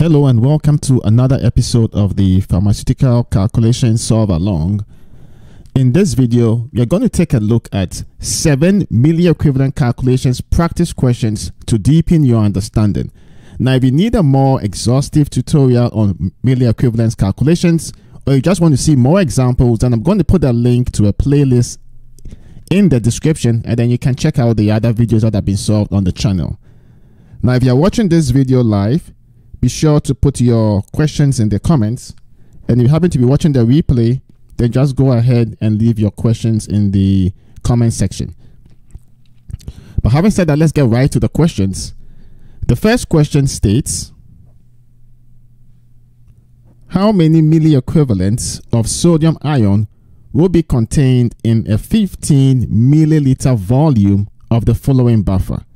Hello and welcome to another episode of the Pharmaceutical Calculation Solve Along. In this video, we are going to take a look at 7 milliequivalent calculations practice questions to deepen your understanding. Now, if you need a more exhaustive tutorial on milliequivalence calculations, or you just want to see more examples, then I'm going to put a link to a playlist in the description, and then you can check out the other videos that have been solved on the channel. Now, if you're watching this video live, be sure to put your questions in the comments. And if you happen to be watching the replay, then just go ahead and leave your questions in the comment section. But having said that, let's get right to the questions. The first question states, how many milliequivalents of sodium ion will be contained in a 15 milliliter volume of the following buffer?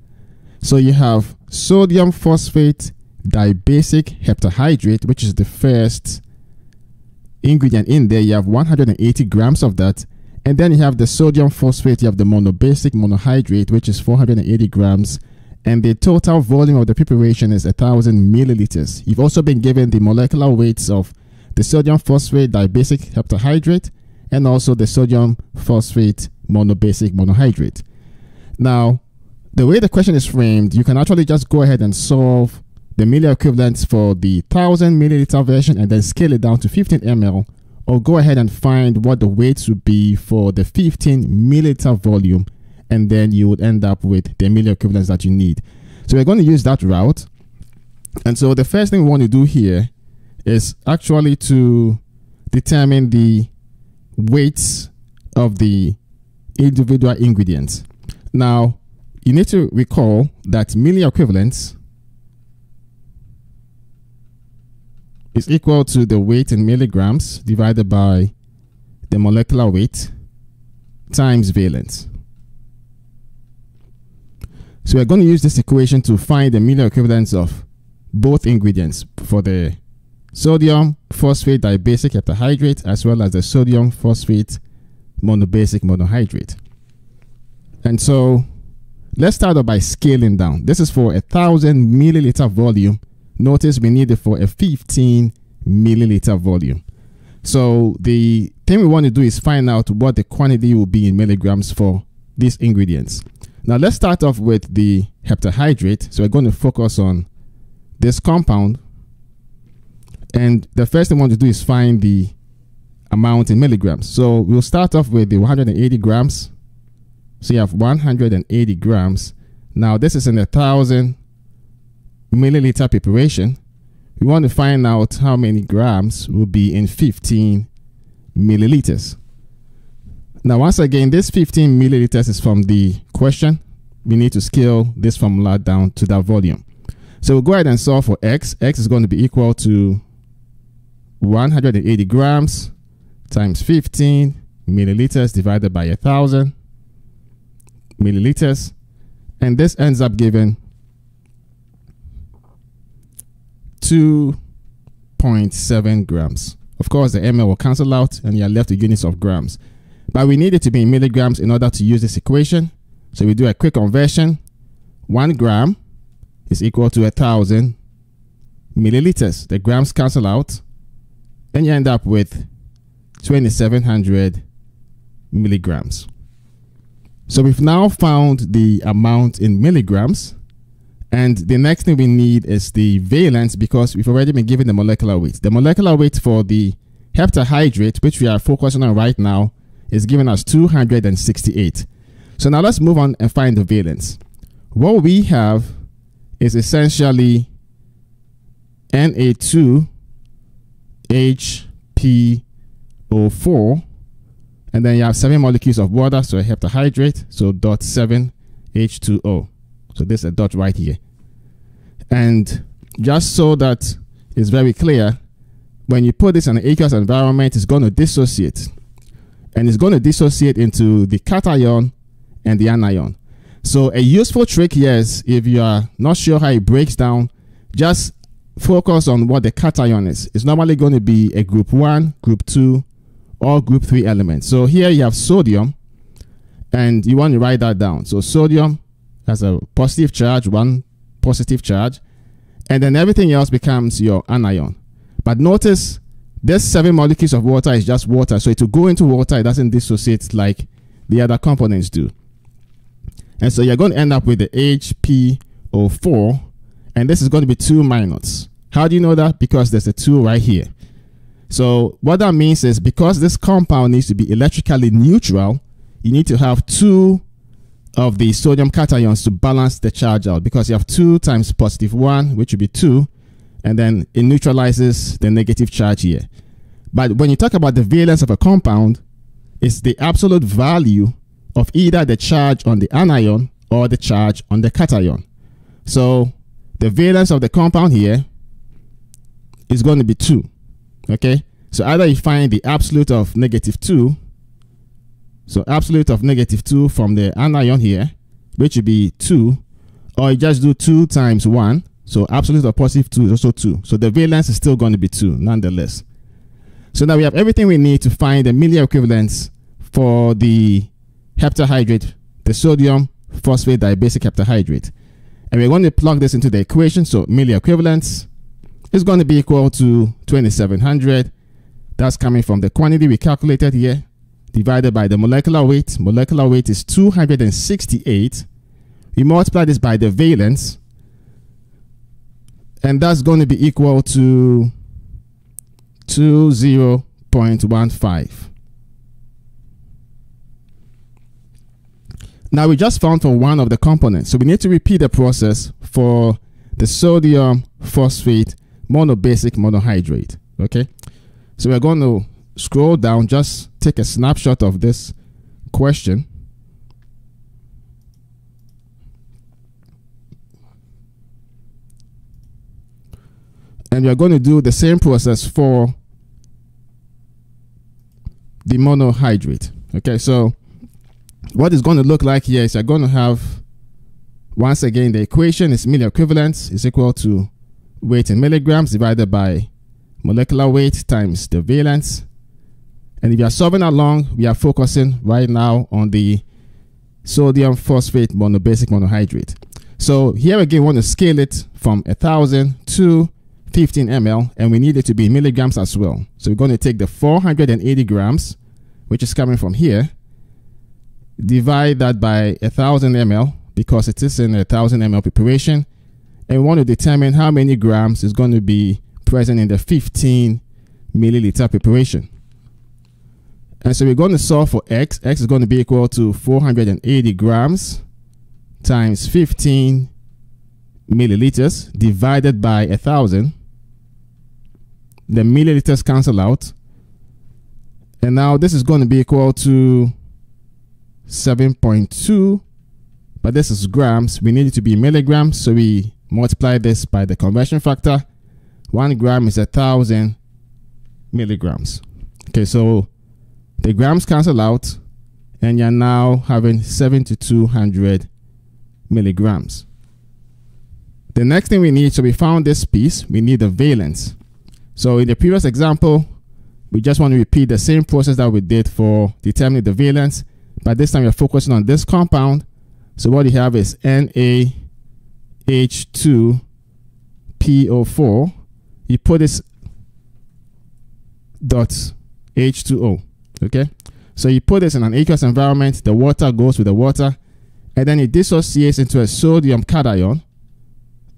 So you have sodium phosphate dibasic heptahydrate, which is the first ingredient in there. You have 180 grams of that, and then you have the sodium phosphate, you have the monobasic monohydrate, which is 480 grams, and the total volume of the preparation is 1,000 milliliters. You've also been given the molecular weights of the sodium phosphate dibasic heptahydrate and also the sodium phosphate monobasic monohydrate. Now, the way the question is framed, you can actually just go ahead and solve the milliequivalents for the 1,000 milliliter version and then scale it down to 15 ml, or go ahead and find what the weights would be for the 15 milliliter volume, and then you would end up with the milliequivalents that you need. So we're going to use that route. And so the first thing we want to do here is actually to determine the weights of the individual ingredients. Now, you need to recall that milliequivalents is equal to the weight in milligrams divided by the molecular weight times valence. So we're going to use this equation to find the milliequivalents of both ingredients for the sodium phosphate dibasic heptahydrate as well as the sodium phosphate monobasic monohydrate. And so let's start off by scaling down. This is for 1,000 milliliter volume. Notice we need it for a 15 milliliter volume. So the thing we want to do is find out what the quantity will be in milligrams for these ingredients. Now let's start off with the heptahydrate. So we're going to focus on this compound. And the first thing we want to do is find the amount in milligrams. So we'll start off with the 180 grams. So you have 180 grams. Now this is in 1,000 milliliter preparation. We want to find out how many grams will be in 15 milliliters. Now, once again, this 15 milliliters is from the question. We need to scale this formula down to that volume. So we'll go ahead and solve for X. X is going to be equal to 180 grams times 15 milliliters divided by 1,000 milliliters. And this ends up giving 2.7 grams. Of course, the ml will cancel out and you're left with units of grams. But we need it to be in milligrams in order to use this equation. So we do a quick conversion. 1 gram is equal to 1,000 milliliters. The grams cancel out and you end up with 2,700 milligrams. So we've now found the amount in milligrams. And the next thing we need is the valence, because we've already been given the molecular weight. The molecular weight for the heptahydrate, which we are focusing on right now, is given as 268. So now let's move on and find the valence. What we have is essentially Na2HPO4. And then you have 7 molecules of water, so a heptahydrate, so 0.7H2O. So this is a dot right here. And just so that it's very clear, when you put this in an aqueous environment, it's going to dissociate. And it's going to dissociate into the cation and the anion. So a useful trick here is, if you are not sure how it breaks down, just focus on what the cation is. It's normally going to be a group 1, group 2, or group 3 element. So here you have sodium, and you want to write that down. So sodium has a positive charge, 1 positive charge, and then everything else becomes your anion. But notice this 7 molecules of water is just water, so to go into water, it doesn't dissociate like the other components do. And so you're going to end up with the HPO4, and this is going to be 2 minots. How do you know that? Because there's a 2 right here. So what that means is, because this compound needs to be electrically neutral, you need to have 2 of the sodium cations to balance the charge out, because you have 2 times positive 1, which would be 2, and then it neutralizes the negative charge here. But when you talk about the valence of a compound, it's the absolute value of either the charge on the anion or the charge on the cation. So the valence of the compound here is going to be 2. Okay, so either you find the absolute of -2, so absolute of -2 from the anion here, which would be 2, or you just do 2 times 1, so absolute of +2 is also 2. So the valence is still going to be 2 nonetheless. So now we have everything we need to find the milli equivalents for the heptahydrate, the sodium phosphate dibasic heptahydrate. And we're going to plug this into the equation, so milli equivalents is going to be equal to 2700. That's coming from the quantity we calculated here, divided by the molecular weight. Molecular weight is 268. We multiply this by the valence, and that's going to be equal to 20.15. Now we just found for one of the components, so we need to repeat the process for the sodium phosphate monobasic monohydrate. Okay, so we're going to scroll down, just take a snapshot of this question. And we're going to do the same process for the monohydrate. Okay, so what it's going to look like here is you're going to have, once again, the equation is milli equivalents is equal to weight in milligrams divided by molecular weight times the valence. And if you are solving along, we are focusing right now on the sodium phosphate monobasic monohydrate. So here again, we want to scale it from 1000 to 15 ml, and we need it to be in milligrams as well. So we're going to take the 480 grams, which is coming from here, divide that by 1000 ml, because it is in a 1000 ml preparation, and we want to determine how many grams is going to be present in the 15 milliliter preparation. And so we're going to solve for x. X is going to be equal to 480 grams times 15 milliliters divided by 1000. The milliliters cancel out. And now this is going to be equal to 7.2, but this is grams. We need it to be milligrams, so we multiply this by the conversion factor. 1 gram is 1000 milligrams. Okay, so the grams cancel out, and you're now having 7,200 milligrams. The next thing we need, so we found this piece, we need the valence. So in the previous example, we just want to repeat the same process that we did for determining the valence, but this time we're focusing on this compound. So what we have is NaH2PO4. You put this dot H2O, okay? So you put this in an aqueous environment, the water goes with the water, and then it dissociates into a sodium cation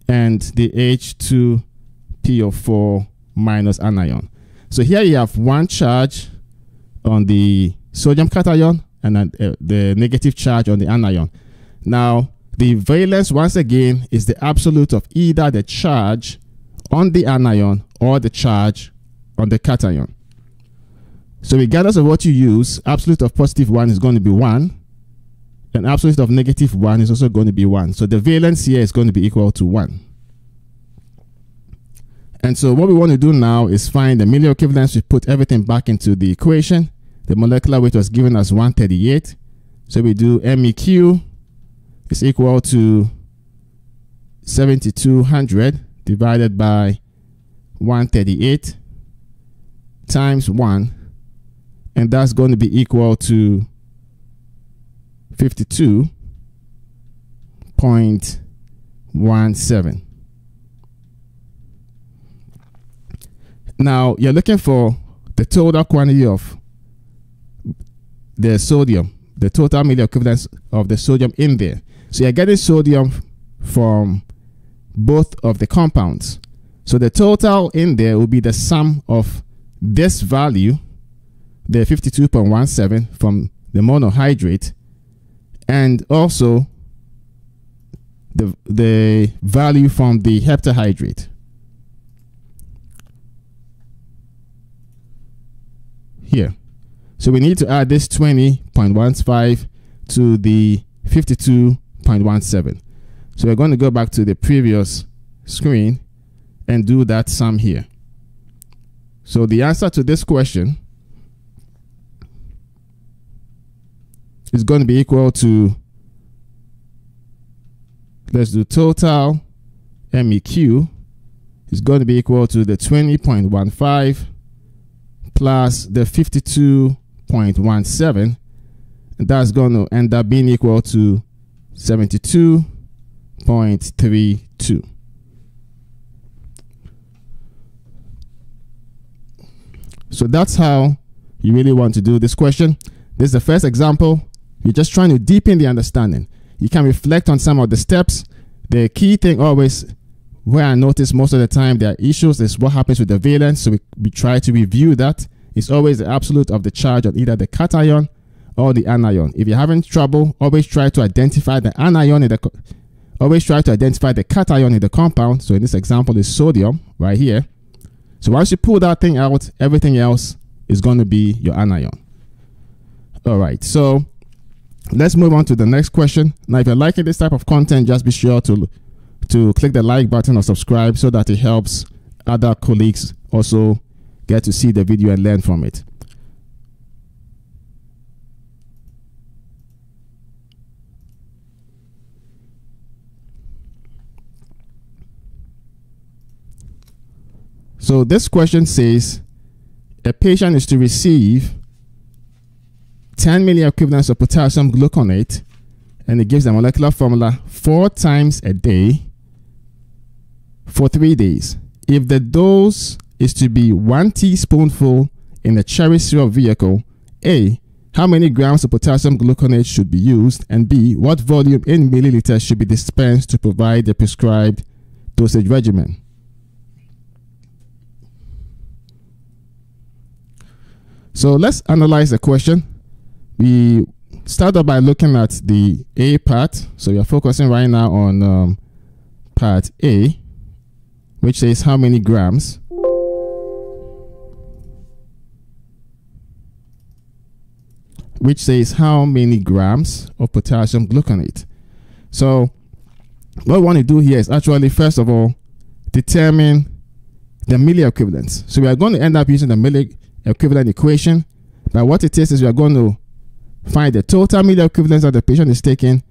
and the H2PO4 minus anion. So here you have 1 charge on the sodium cation and the negative charge on the anion. Now, the valence, once again, is the absolute of either the charge on the anion or the charge on the cation. So regardless of what you use, absolute of +1 is going to be 1, and absolute of -1 is also going to be 1. So the valence here is going to be equal to 1. And so what we want to do now is find the milli equivalents. We put everything back into the equation. The molecular weight was given as 138. So we do MEQ is equal to 7,200 divided by 138 times 1, and that's going to be equal to 52.17. Now, you're looking for the total quantity of the sodium, the total milli equivalence of the sodium in there. So you're getting sodium from both of the compounds. So the total in there will be the sum of this value, the 52.17 from the monohydrate, and also the value from the heptahydrate. Here. So we need to add this 20.15 to the 52.17. So we're going to go back to the previous screen and do that sum here. So the answer to this question is going to be equal to, let's do total MEQ is going to be equal to the 20.15 plus the 52.17, and that's going to end up being equal to 72.32. So that's how you really want to do this question. This is the first example. You're just trying to deepen the understanding. You can reflect on some of the steps. The key thing always, where I notice most of the time there are issues, is what happens with the valence. So we try to review that. It's always the absolute of the charge on either the cation or the anion. If you're having trouble, always try to identify the anion in the, always try to identify the cation in the compound. So in this example is sodium right here. So once you pull that thing out, everything else is going to be your anion. All right, so let's move on to the next question. Now, if you're liking this type of content, just be sure to click the like button or subscribe so that it helps other colleagues also get to see the video and learn from it. So this question says a patient is to receive 10 milli equivalents of potassium gluconate, and it gives the molecular formula 4 times a day for 3 days. If the dose is to be 1 teaspoonful in a cherry syrup vehicle, A, how many grams of potassium gluconate should be used? And B, what volume in milliliters should be dispensed to provide the prescribed dosage regimen? So let's analyze the question. We start off by looking at the A part. So we are focusing right now on part A, which says how many grams. Which says how many grams of potassium gluconate. So what we want to do here is actually, first of all, determine the milli equivalents. So we are going to end up using the milli equivalent equation. But what it is we are going to find the total milli equivalence that the patient is taking,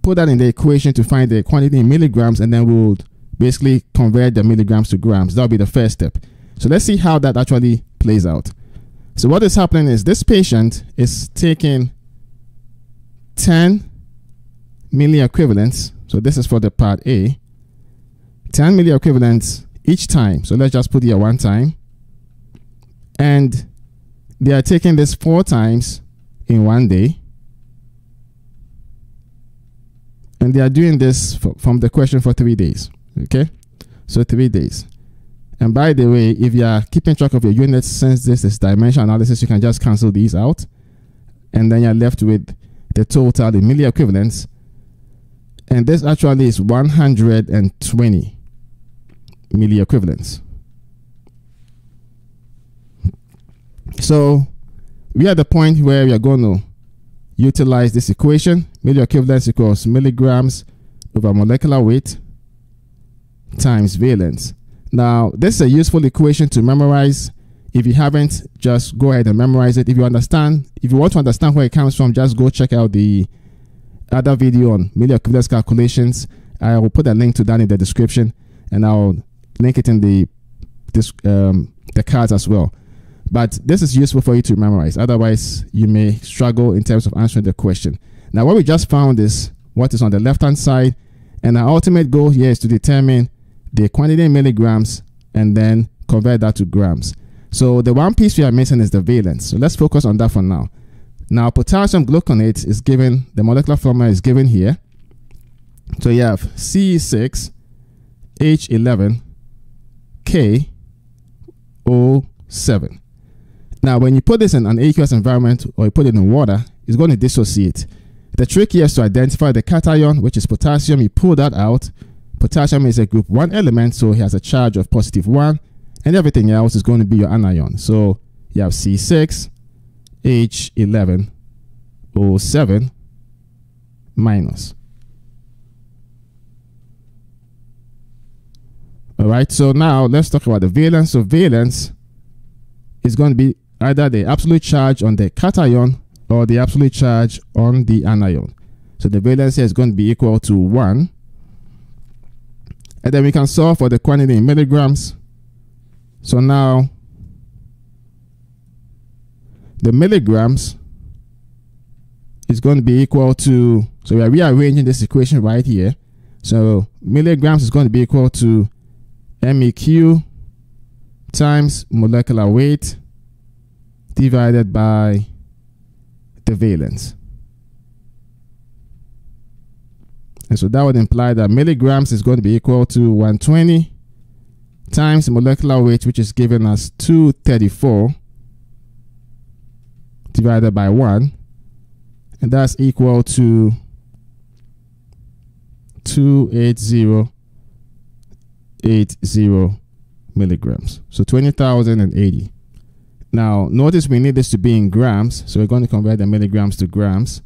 put that in the equation to find the quantity in milligrams, and then we'll basically convert the milligrams to grams. That'll be the first step. So let's see how that actually plays out. So what is happening is this patient is taking 10 milli equivalents. So this is for the part A, 10 milli equivalents each time. So let's just put here 1 time. And they are taking this 4 times in 1 day, and they are doing this from the question for 3 days. Okay, so 3 days. And by the way, if you are keeping track of your units, since this is dimension analysis, you can just cancel these out, and then you're left with the total in milli equivalents, and this actually is 120 milli equivalents. So we are at the point where we are going to utilize this equation. Milli equivalence equals milligrams over molecular weight times valence. Now, this is a useful equation to memorize. If you haven't, just go ahead and memorize it. If you understand, if you want to understand where it comes from, just go check out the other video on milli equivalence calculations. I will put a link to that in the description, and I'll link it in the cards as well. But this is useful for you to memorize. Otherwise, you may struggle in terms of answering the question. Now, what we just found is what is on the left-hand side. And our ultimate goal here is to determine the quantity in milligrams and then convert that to grams. So the one piece we are missing is the valence. So let's focus on that for now. Now potassium gluconate is given, the molecular formula is given here. So you have Ce6H11K07. Now when you put this in an aqueous environment or you put it in water, it's going to dissociate. The trick here is to identify the cation, which is potassium. You pull that out. Potassium is a group 1 element, so it has a charge of positive 1, and everything else is going to be your anion. So you have C6H11O7 minus. All right, so now let's talk about the valence. So valence is going to be either the absolute charge on the cation or the absolute charge on the anion. So the valence here is going to be equal to 1. And then we can solve for the quantity in milligrams. So now the milligrams is going to be equal to, so we are rearranging this equation right here. So milligrams is going to be equal to MEQ times molecular weight divided by the valence. And so that would imply that milligrams is going to be equal to 120 times molecular weight, which is given as 234 divided by 1, and that's equal to 28080 milligrams, so 20,080. Now notice we need this to be in grams, so we're going to convert the milligrams to grams.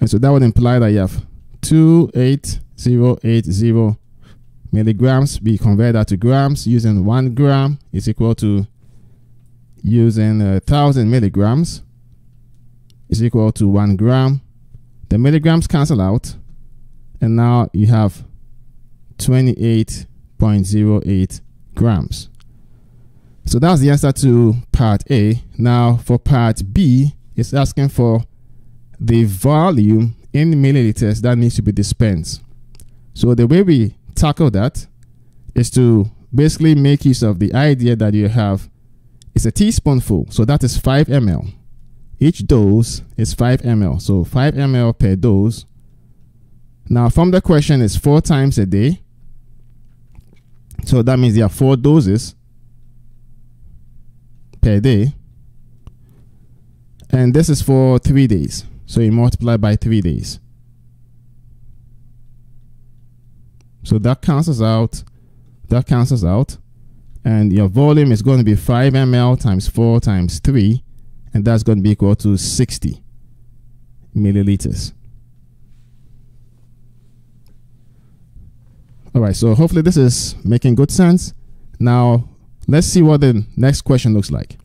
And so that would imply that you have 28080 milligrams. We convert that to grams using 1 gram is equal to, using 1,000 milligrams is equal to 1 gram. The milligrams cancel out, and now you have 28.08 grams. So that's the answer to part A. Now for part B, it's asking for the volume in milliliters that needs to be dispensed. So the way we tackle that is to basically make use of the idea that you have, it's a teaspoonful, so that is 5 ml. Each dose is 5 ml, so 5 ml per dose. Now from the question is 4 times a day, so that means there are 4 doses per day, and this is for 3 days, so you multiply by 3 days. So that cancels out, that cancels out, and your volume is going to be 5 ml times 4 times 3, and that's going to be equal to 60 milliliters. All right, so hopefully this is making good sense. Now, let's see what the next question looks like.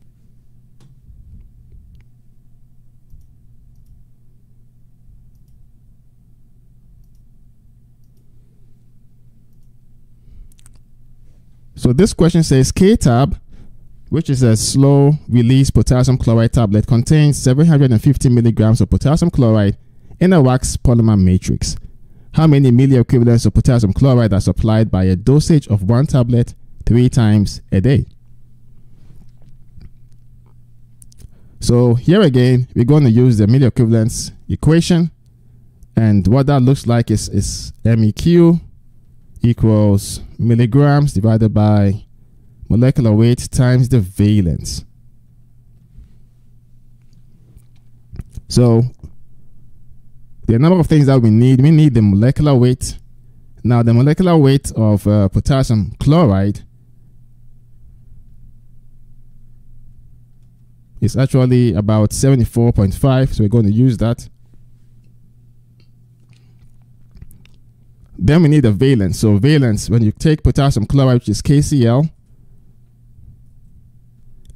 So this question says K-TAB, which is a slow-release potassium chloride tablet, contains 750 milligrams of potassium chloride in a wax polymer matrix. How many milliequivalents of potassium chloride are supplied by a dosage of 1 tablet 3 times a day? So here again, we're going to use the milliequivalents equation, and what that looks like is MEQ equals milligrams divided by molecular weight times the valence. So there are a number of things that we need. We need the molecular weight. Now the molecular weight of potassium chloride is actually about 74.5, so we're going to use that. Then we need the valence. So valence, when you take potassium chloride, which is KCl,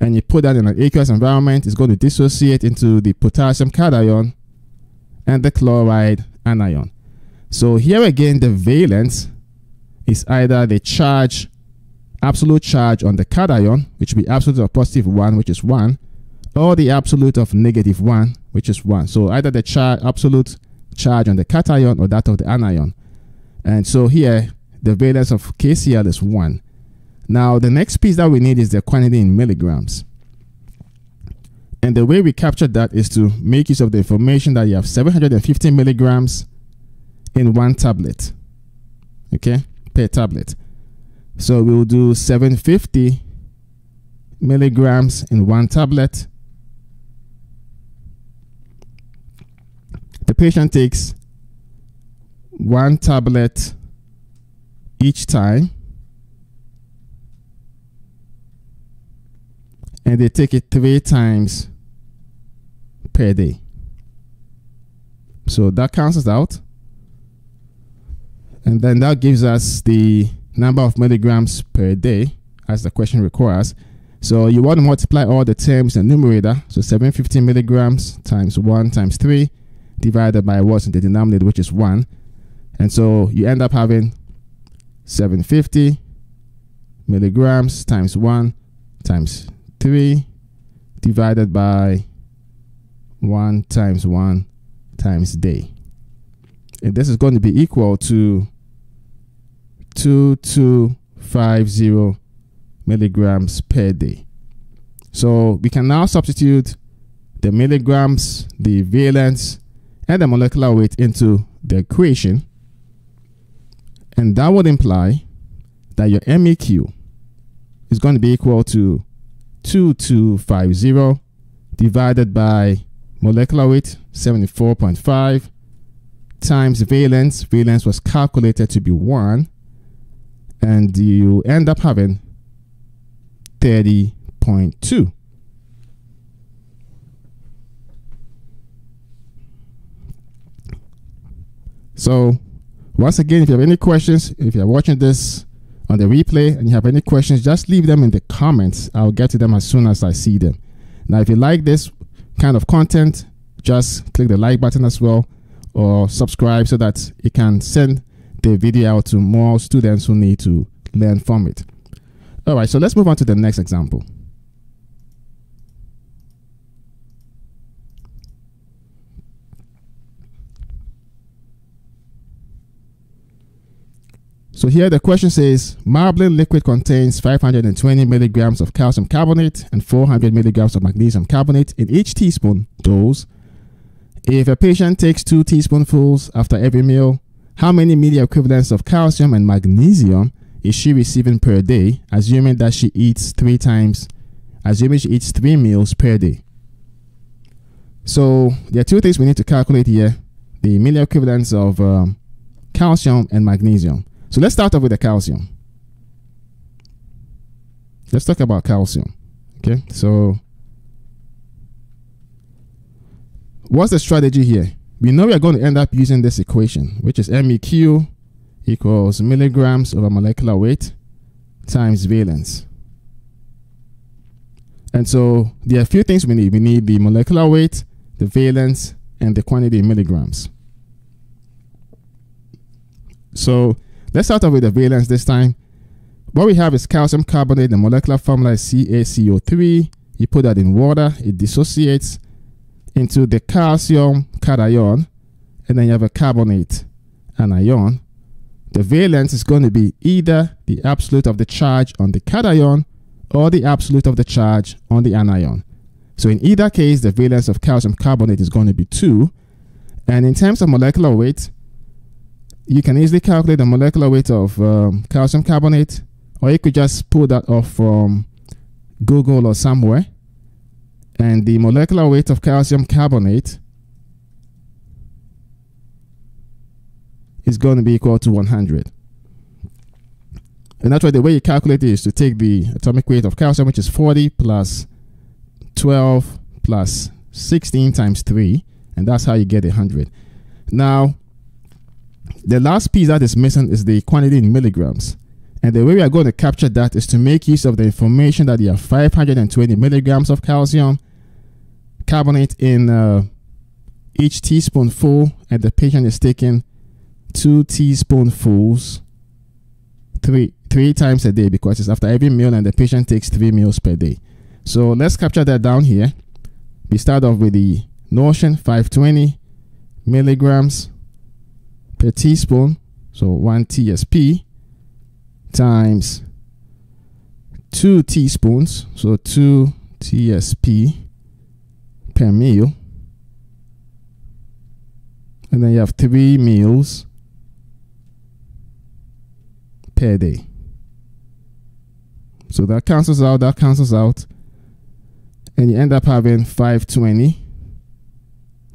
and you put that in an aqueous environment, it's going to dissociate into the potassium cation and the chloride anion. So here again, the valence is either the charge, absolute charge on the cation, which will be absolute of positive 1, which is 1, or the absolute of negative 1, which is 1. So either the absolute charge on the cation or that of the anion. And so here, the valence of KCl is 1. Now the next piece that we need is the quantity in milligrams. And the way we capture that is to make use of the information that you have 750 milligrams in one tablet, okay, per tablet. So we'll do 750 milligrams in one tablet. The patient takes one tablet each time, and they take it 3 times per day. So that cancels out, and then that gives us the number of milligrams per day as the question requires. So you want to multiply all the terms in the numerator, so 750 milligrams times 1 times 3 divided by what's in the denominator, which is 1, and so you end up having 750 milligrams times 1 times 3 divided by 1 times 1 times day. And this is going to be equal to 2250 milligrams per day. So we can now substitute the milligrams, the valence, and the molecular weight into the equation. And that would imply that your MEQ is going to be equal to 2250 divided by molecular weight 74.5 times valence. Valence was calculated to be 1, and you end up having 30.2. So once again, if you have any questions, if you're watching this on the replay and you have any questions, just leave them in the comments. I'll get to them as soon as I see them. Now, if you like this kind of content, just click the like button as well, or subscribe so that it can send the video out to more students who need to learn from it. All right, so let's move on to the next example. So here the question says, Marblin liquid contains 520 milligrams of calcium carbonate and 400 milligrams of magnesium carbonate in each teaspoon dose. If a patient takes 2 teaspoonfuls after every meal, how many milli equivalents of calcium and magnesium is she receiving per day, assuming that she eats 3 times, assuming she eats 3 meals per day? So there are 2 things we need to calculate here, the milli equivalents of calcium and magnesium. So let's start off with the calcium. Let's talk about calcium. Okay, so what's the strategy here? We know we are going to end up using this equation, which is MEQ equals milligrams over molecular weight times valence. And so there are a few things we need. We need the molecular weight, the valence, and the quantity in milligrams. So let's start off with the valence this time. What we have is calcium carbonate. The molecular formula is CaCO3. You put that in water, it dissociates into the calcium cation, and then you have a carbonate anion. The valence is going to be either the absolute of the charge on the cation or the absolute of the charge on the anion. So in either case, the valence of calcium carbonate is going to be 2. And in terms of molecular weight, you can easily calculate the molecular weight of calcium carbonate, or you could just pull that off from Google or somewhere. And the molecular weight of calcium carbonate is going to be equal to 100. And that's why the way you calculate it is to take the atomic weight of calcium, which is 40 plus 12 plus 16 times 3, and that's how you get 100. Now, the last piece that is missing is the quantity in milligrams. And the way we are going to capture that is to make use of the information that you have 520 milligrams of calcium carbonate in each teaspoonful, and the patient is taking 2 teaspoonfuls three times a day, because it's after every meal and the patient takes 3 meals per day. So let's capture that down here. We start off with the notion 520 milligrams per teaspoon, so 1 TSP times 2 teaspoons, so 2 TSP per meal, and then you have 3 meals per day. So that cancels out, and you end up having 520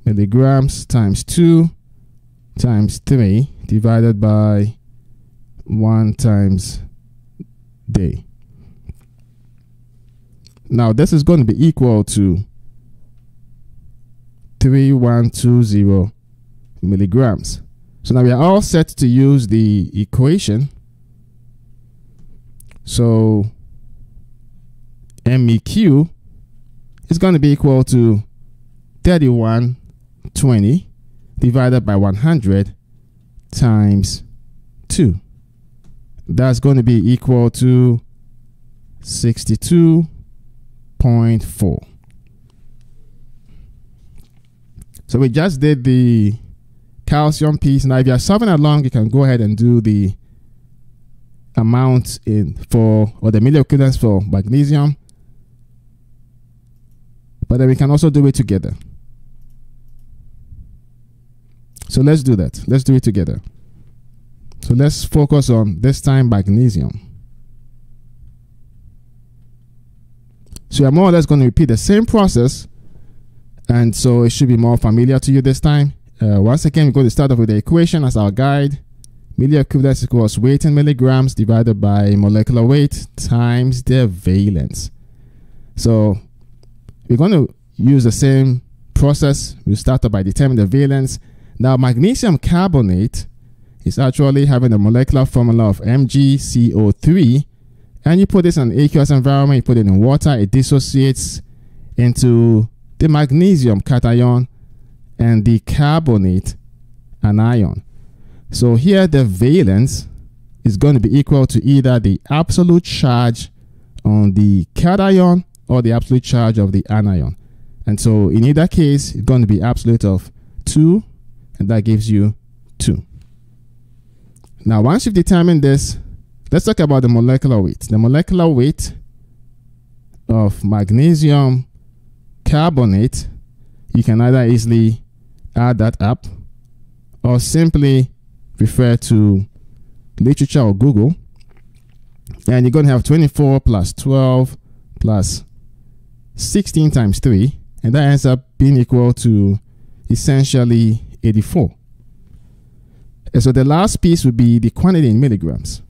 milligrams times 2 times 3 divided by 1 times day. Now this is going to be equal to 3120 milligrams. So now we are all set to use the equation. So MEQ is going to be equal to 3120 divided by 100 times 2. That's going to be equal to 62.4. So we just did the calcium piece. Now if you're solving along, you can go ahead and do the amount or the milliequivalents for magnesium. But then we can also do it together. So let's do that. Let's do it together. So let's focus on this time magnesium. So you're more or less going to repeat the same process, and so it should be more familiar to you this time. Once again, we're going to start off with the equation as our guide. Milliequivalents equals weight in milligrams divided by molecular weight times their valence. So we're going to use the same process. We start off by determining the valence. Now magnesium carbonate is actually having the molecular formula of MgCO3, and you put this in an aqueous environment, you put it in water, it dissociates into the magnesium cation and the carbonate anion. So here the valence is going to be equal to either the absolute charge on the cation or the absolute charge of the anion. And so in either case, it's going to be absolute of 2, and that gives you 2. Now, once you've determined this, let's talk about the molecular weight. The molecular weight of magnesium carbonate, you can either easily add that up or simply refer to literature or Google. And you're going to have 24 plus 12 plus 16 times 3, and that ends up being equal to essentially 84. And so the last piece would be the quantity in milligrams.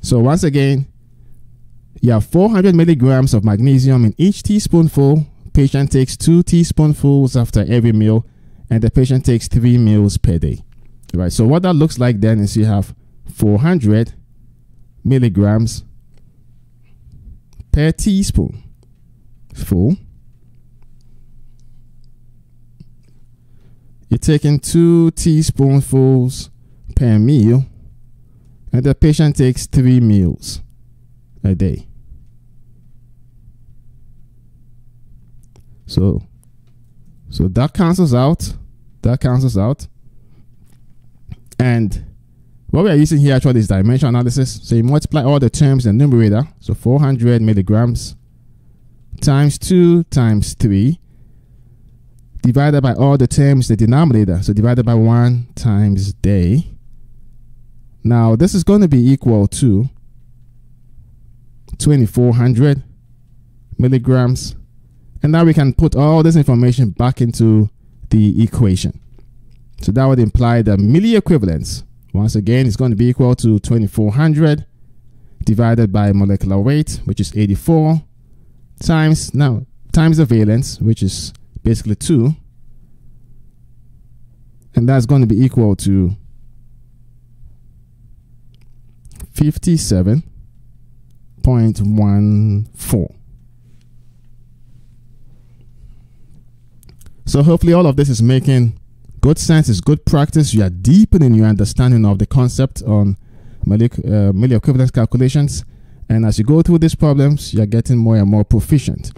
So once again, you have 400 milligrams of magnesium in each teaspoonful. Patient takes 2 teaspoonfuls after every meal, and the patient takes 3 meals per day. Right. So what that looks like then is you have 400 milligrams per teaspoonful. You're taking 2 teaspoonfuls per meal, and the patient takes 3 meals a day. So that cancels out. And what we are using here actually is dimension analysis. So you multiply all the terms in the numerator. So 400 milligrams times 2 times 3. Divided by all the terms in the denominator. So divided by 1 times day. Now this is going to be equal to 2400 milligrams. And now we can put all this information back into the equation. So that would imply the milliequivalents. Once again, it's going to be equal to 2400 divided by molecular weight, which is 84, times the valence, which is basically 2, and that's going to be equal to 57.14. So hopefully all of this is making good sense. It's good practice. You are deepening your understanding of the concept on milliequivalence calculations, and as you go through these problems, you're getting more and more proficient.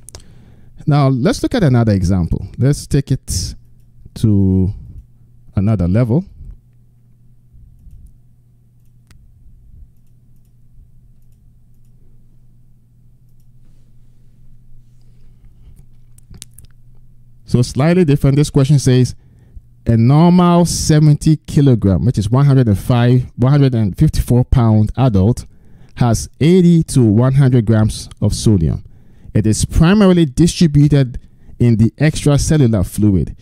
Now, let's look at another example. Let's take it to another level. So slightly different. This question says a normal 70 kilogram, which is 154 pound adult, has 80 to 100 grams of sodium. It is primarily distributed in the extracellular fluid.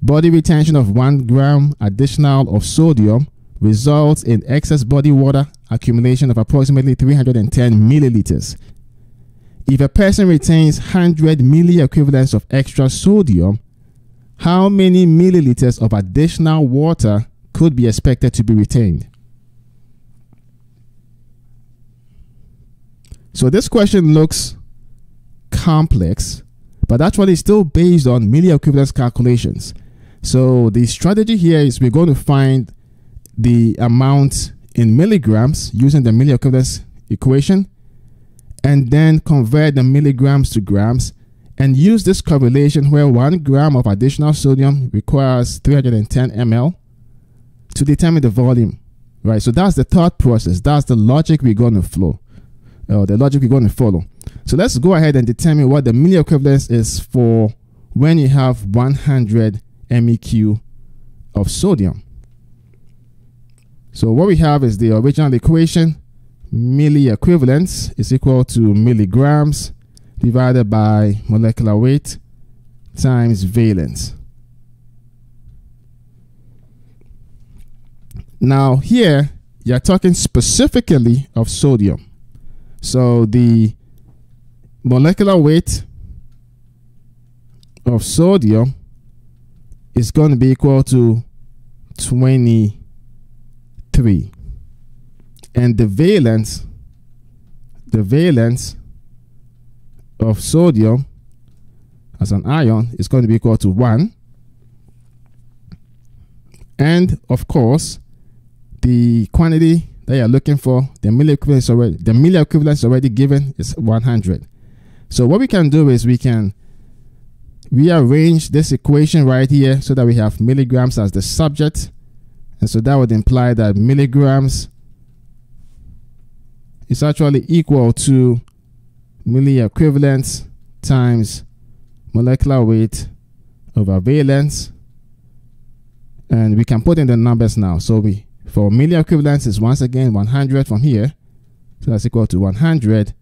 Body retention of 1 gram additional of sodium results in excess body water accumulation of approximately 310 milliliters. If a person retains 100 milliequivalents of extra sodium, how many milliliters of additional water could be expected to be retained? So this question looks complex, but actually it's still based on milliequivalence calculations. So the strategy here is we're going to find the amount in milligrams using the milliequivalence equation, and then convert the milligrams to grams and use this correlation where 1 gram of additional sodium requires 310 ml to determine the volume, right? So that's the thought process. That's the logic we're going to follow. So let's go ahead and determine what the milliequivalence is for when you have 100 MEQ of sodium. So what we have is the original equation. Milliequivalence is equal to milligrams divided by molecular weight times valence. Now here you're talking specifically of sodium. So the molecular weight of sodium is going to be equal to 23. And the valence of sodium as an ion is going to be equal to 1. And of course, the quantity that you're looking for, the milliequivalence already given is 100. So what we can do is we can rearrange this equation right here so that we have milligrams as the subject. And so that would imply that milligrams is actually equal to milliequivalence times molecular weight over valence. And we can put in the numbers now. So for milliequivalence is once again 100 from here. So that's equal to 100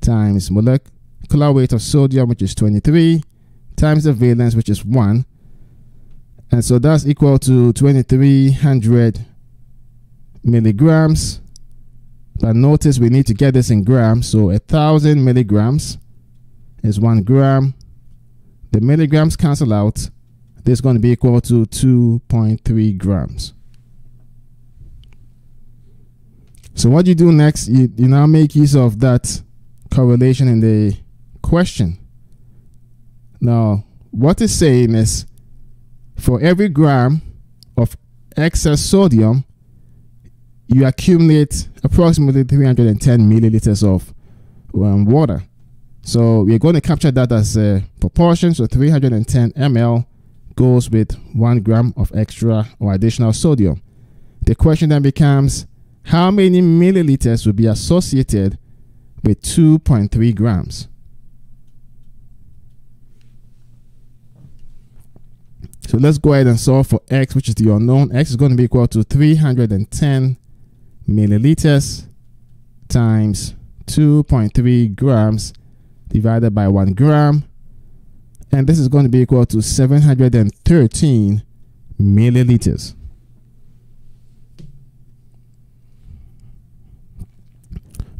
times molecular weight of sodium, which is 23, times the valence, which is 1. And so that's equal to 2300 milligrams. But notice we need to get this in grams. So 1,000 milligrams is 1 gram. The milligrams cancel out. This is going to be equal to 2.3 grams. So what you do next, you now make use of that correlation in the question. Now, what it's saying is for every gram of excess sodium, you accumulate approximately 310 milliliters of water. So we're going to capture that as a proportion. So 310 ml goes with 1 gram of extra or additional sodium. The question then becomes, how many milliliters will be associated with 2.3 grams? So let's go ahead and solve for x, which is the unknown. X is going to be equal to 310 milliliters times 2.3 grams divided by 1 gram. And this is going to be equal to 713 milliliters.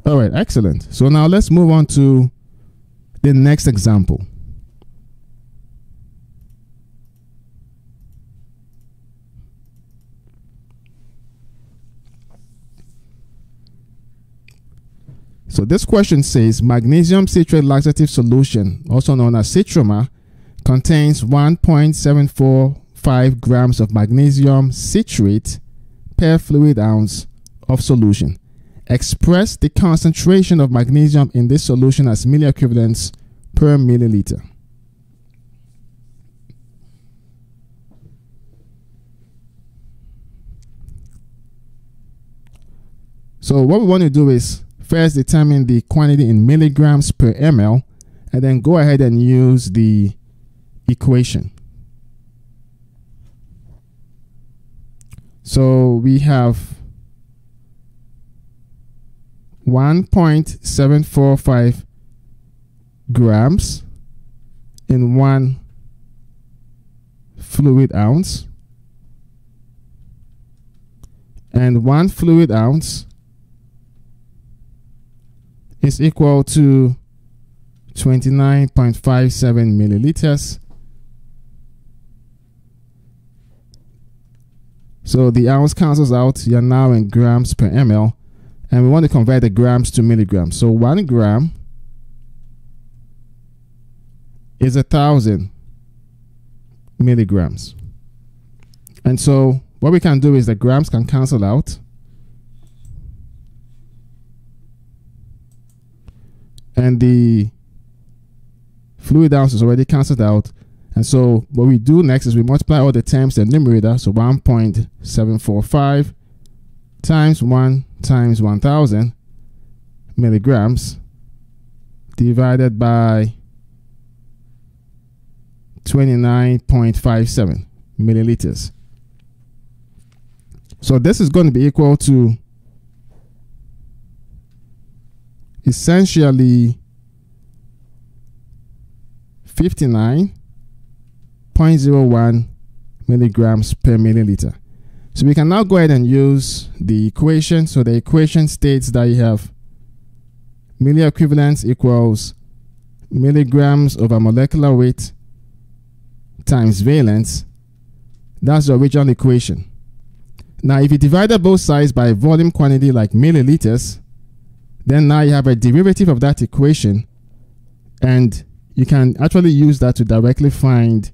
All right, excellent. So now let's move on to the next example. So this question says magnesium citrate laxative solution, also known as citroma, contains 1.745 grams of magnesium citrate per fluid ounce of solution. Express the concentration of magnesium in this solution as milliequivalents per milliliter. So what we want to do is first determine the quantity in milligrams per ml, and then go ahead and use the equation. So we have 1.745 grams in 1 fluid ounce, and 1 fluid ounce is equal to 29.57 milliliters. So the ounce cancels out, you're now in grams per ml, and we want to convert the grams to milligrams. So 1 gram is 1,000 milligrams. And so what we can do is the grams can cancel out, and the fluid ounce is already cancelled out. And so what we do next is we multiply all the terms in the numerator. So 1.745 times 1 times 1,000 milligrams divided by 29.57 milliliters. So this is going to be equal to essentially 59.01 milligrams per milliliter. So we can now go ahead and use the equation. So the equation states that you have milliequivalents equals milligrams over molecular weight times valence. That's the original equation. Now if you divided both sides by volume quantity like milliliters, then now you have a derivative of that equation, and you can actually use that to directly find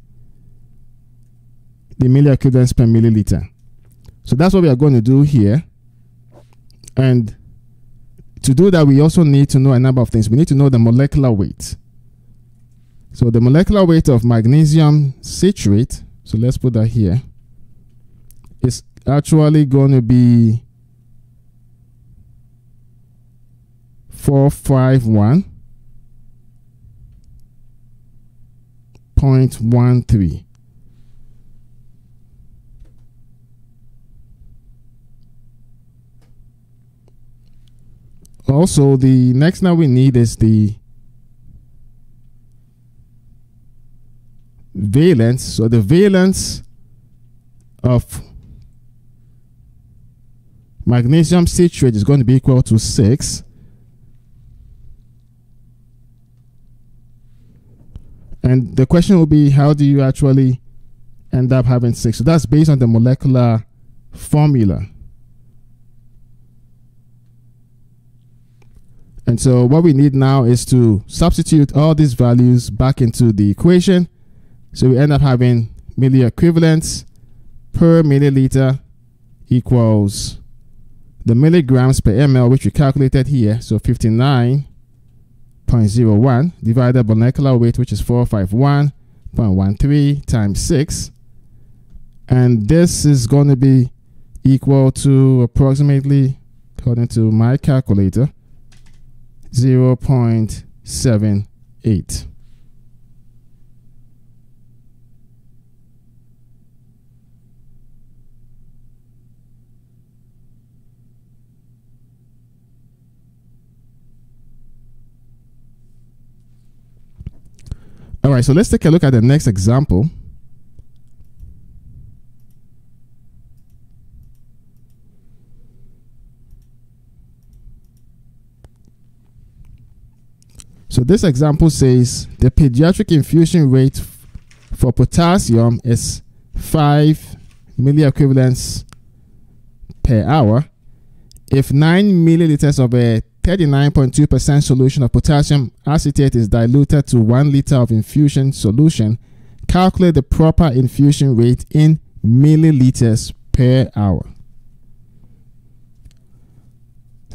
the milliequivalents per milliliter. So that's what we are going to do here. And to do that, we also need to know a number of things. We need to know the molecular weight. So the molecular weight of magnesium citrate, so let's put that here, is actually going to be 451.13. Also, the next now we need is the valence. So the valence of magnesium citrate is going to be equal to 6. And the question will be, how do you actually end up having 6? So that's based on the molecular formula. And so what we need now is to substitute all these values back into the equation. So we end up having milliequivalents per milliliter equals the milligrams per ml, which we calculated here. So 59.01 divided by molecular weight, which is 451.13 times 6, and this is going to be equal to approximately, according to my calculator, 0.78. All right, so let's take a look at the next example. So this example says the pediatric infusion rate for potassium is 5 milliequivalents per hour if 9 milliliters of a 39.2% solution of potassium acetate is diluted to 1 liter of infusion solution. Calculate the proper infusion rate in milliliters per hour.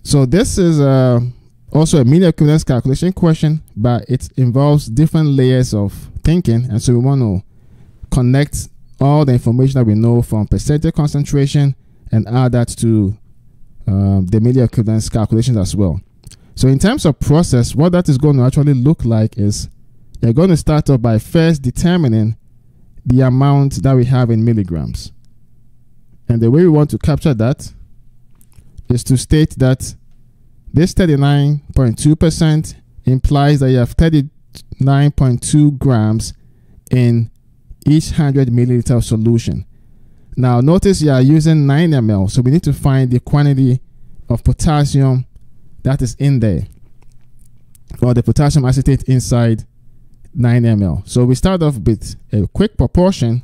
So this is also a milliequivalence calculation question, but it involves different layers of thinking, and so we want to connect all the information that we know from percentage concentration and add that to the milliequivalence calculations as well. So in terms of process, what that is going to actually look like is you're going to start off by first determining the amount that we have in milligrams. And the way we want to capture that is to state that this 39.2% implies that you have 39.2 grams in each 100 milliliter solution. Now notice you are using 9 ml, so we need to find the quantity of potassium that is in there, or the potassium acetate inside 9 ml. So we start off with a quick proportion,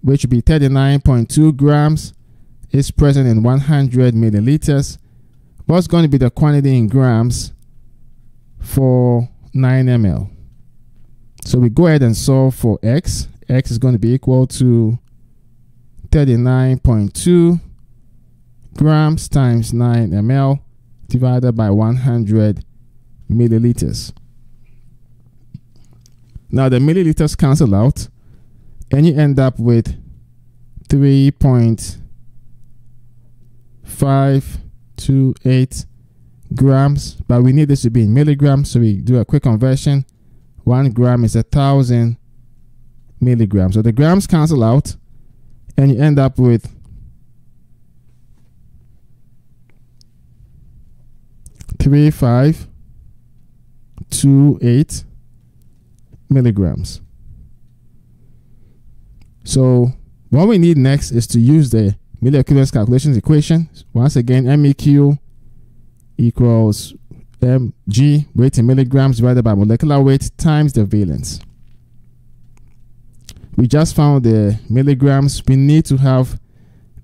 which would be 39.2 grams is present in 100 milliliters. What's going to be the quantity in grams for 9 ml? So we go ahead and solve for x. X is going to be equal to 39.2 grams times 9 ml divided by 100 milliliters. Now the milliliters cancel out, and you end up with 3.528 grams, but we need this to be in milligrams, so we do a quick conversion. 1 gram is 1,000 milligrams. So the grams cancel out, and you end up with 3528 milligrams. So what we need next is to use the Miller equivalence calculations equation. Once again, MEQ equals mg, weight in milligrams, divided by molecular weight times the valence. We just found the milligrams. We need to have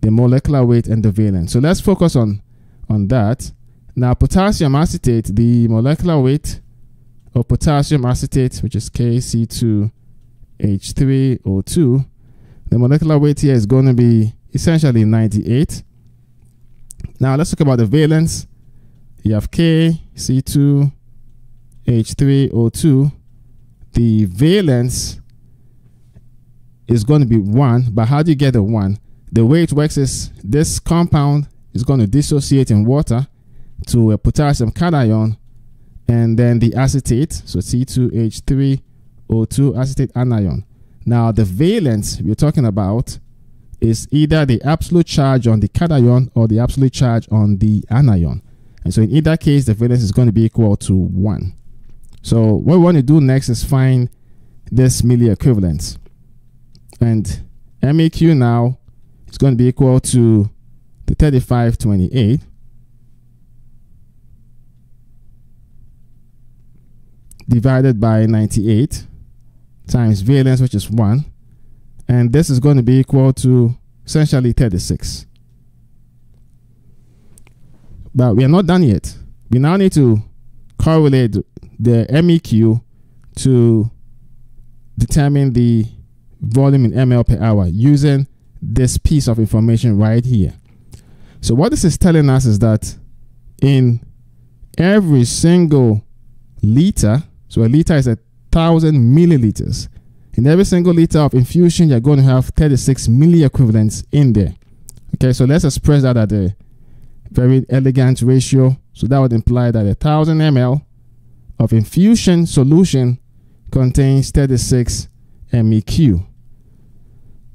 the molecular weight and the valence. So let's focus on that. Now potassium acetate, the molecular weight of potassium acetate, which is KC2H3O2, the molecular weight here is going to be essentially 98. Now let's talk about the valence. You have KC2H3O2. The valence is going to be 1, but how do you get the 1? The way it works is this compound is going to dissociate in water to a potassium cation, and then the acetate, so C2H3O2 acetate anion. Now the valence we're talking about is either the absolute charge on the cation or the absolute charge on the anion. And so in either case, the valence is going to be equal to 1. So what we want to do next is find this milli equivalence. And MEQ now is going to be equal to the 3528 divided by 98 times valence, which is 1. And this is going to be equal to essentially 36. But we are not done yet. We now need to correlate the MEQ to determine the volume in ml per hour using this piece of information right here. So what this is telling us is that in every single liter, so a liter is 1,000 milliliters. In every single liter of infusion, you're going to have 36 milliequivalents in there. Okay, so let's express that at a very elegant ratio. So that would imply that 1,000 ml of infusion solution contains 36 MEQ.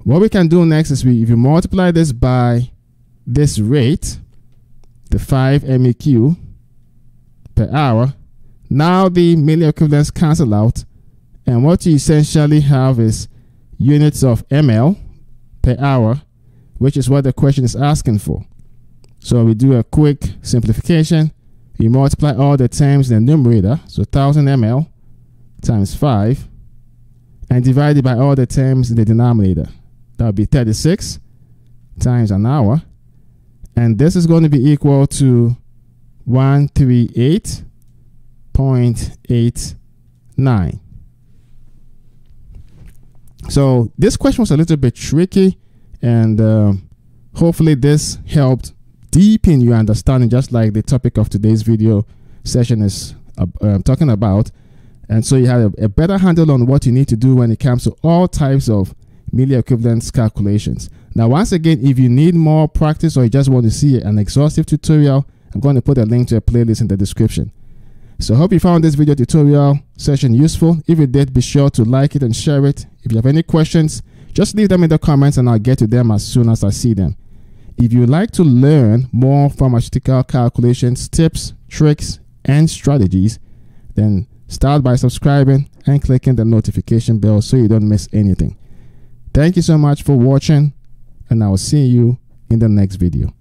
What we can do next is if you multiply this by this rate, the 5 MEQ per hour, now the milliequivalents cancel out. And what you essentially have is units of ml per hour, which is what the question is asking for. So we do a quick simplification. We multiply all the terms in the numerator, so 1,000 ml times 5, and divide it by all the terms in the denominator. That would be 36 times an hour. And this is going to be equal to 138.89. So this question was a little bit tricky, and hopefully this helped deepen your understanding, just like the topic of today's video session is talking about. And so you have a better handle on what you need to do when it comes to all types of milliequivalence calculations. Now, once again, if you need more practice or you just want to see an exhaustive tutorial, I'm going to put a link to a playlist in the description. So I hope you found this video tutorial session useful. If you did, be sure to like it and share it. If you have any questions, just leave them in the comments and I'll get to them as soon as I see them. If you'd like to learn more pharmaceutical calculations, tips, tricks, and strategies, then start by subscribing and clicking the notification bell so you don't miss anything. Thank you so much for watching, and I will see you in the next video.